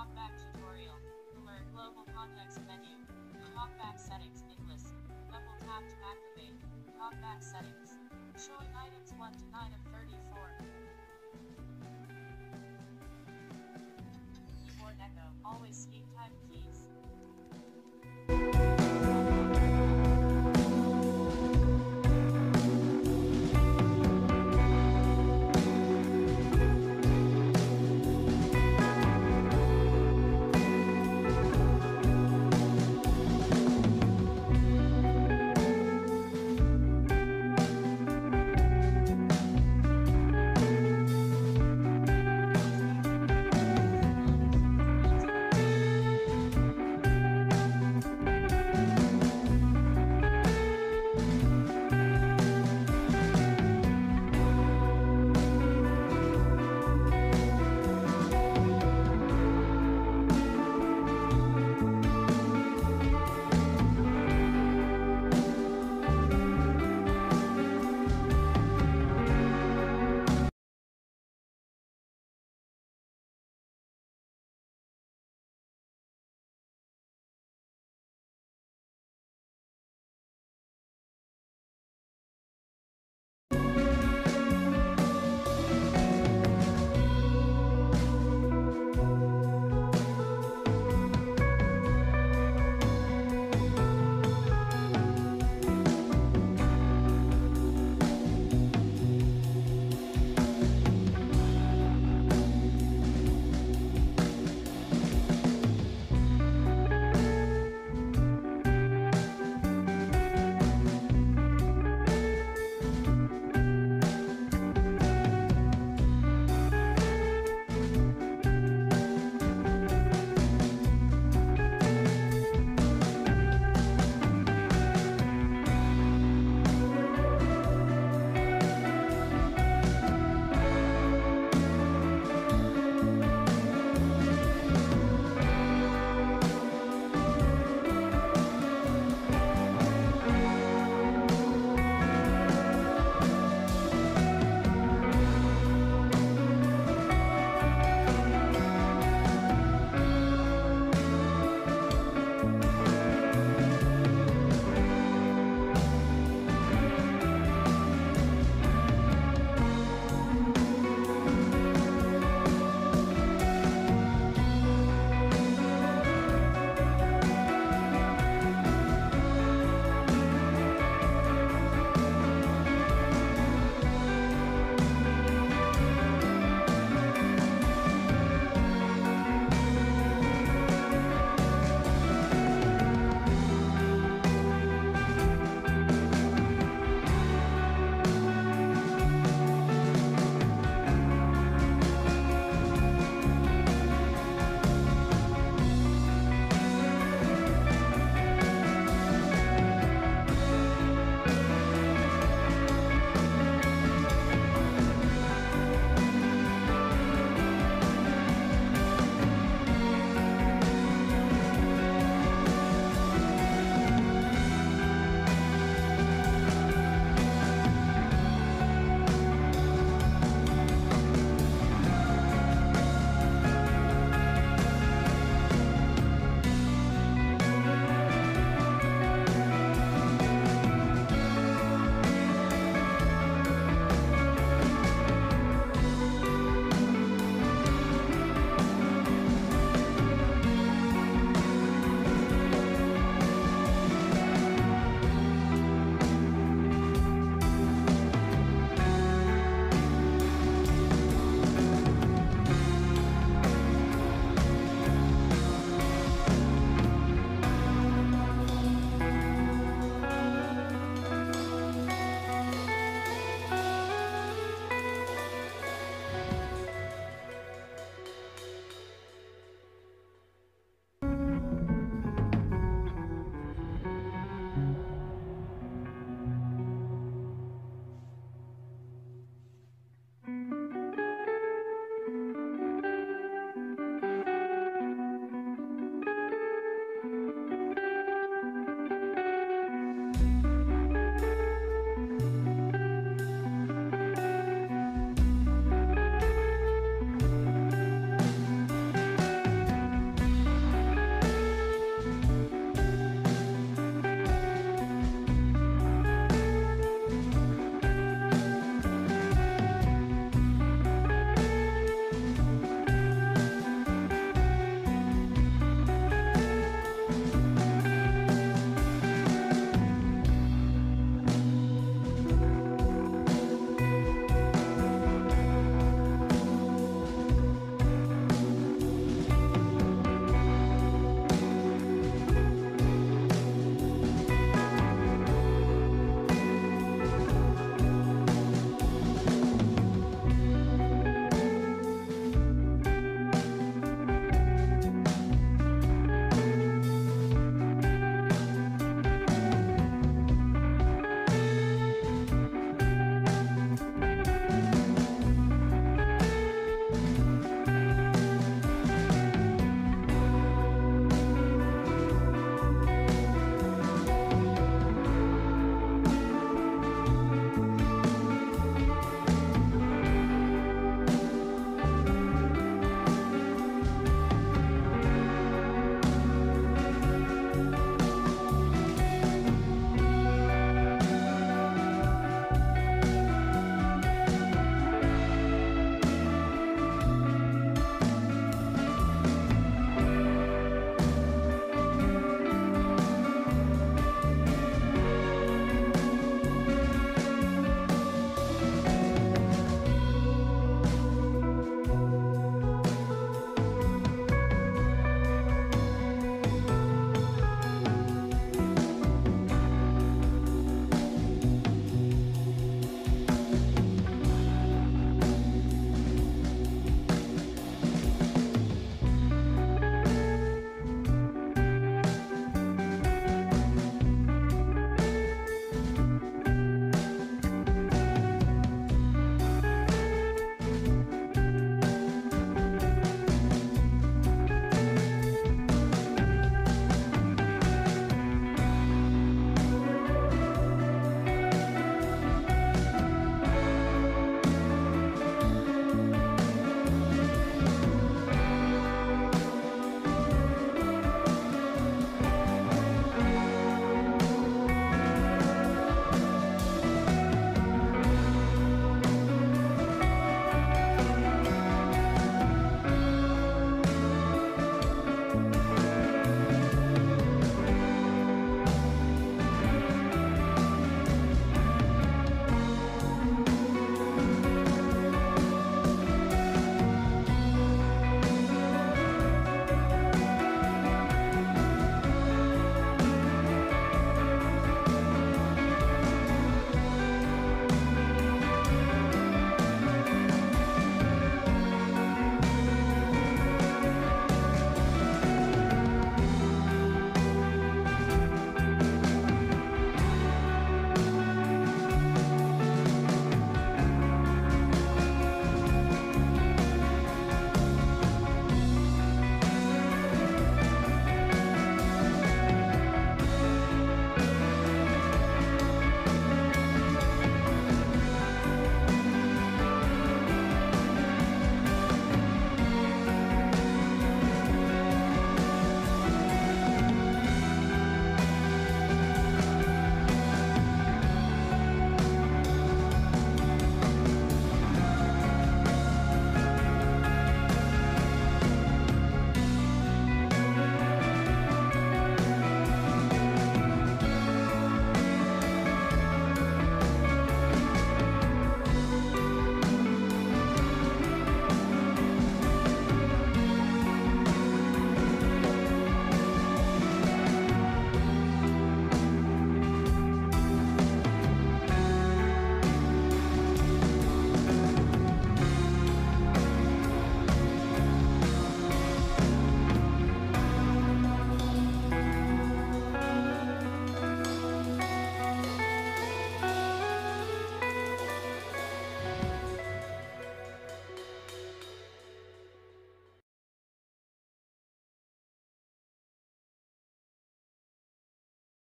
Talkback tutorial. Alert global context menu. Talkback settings English. Double tap to activate. Talkback settings. Showing items 1 to 9 of 34.